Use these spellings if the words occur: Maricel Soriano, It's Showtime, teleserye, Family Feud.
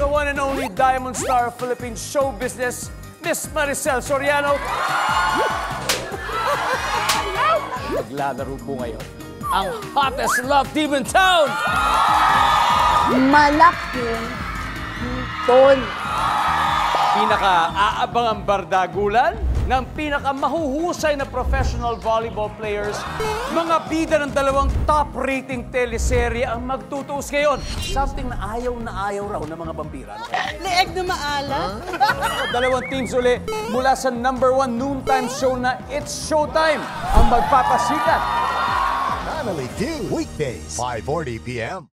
the one and only Diamond Star of Philippine show business, Miss Maricel Soriano. Naglalaro po ngayon ang hottest love team in town! Malaking ton. Pinaka-aabang ang bardagulan ng pinaka-mahuhusay na professional volleyball players, mga bida ng dalawang top-rating teleserye ang magtutuos ngayon. Something na ayaw raw ng mga bambira. Leeg na maala. Dalawang teams uli mula sa #1 noontime show na It's Showtime ang magpapasikat. Family Feud, weekdays, 5:40 p.m.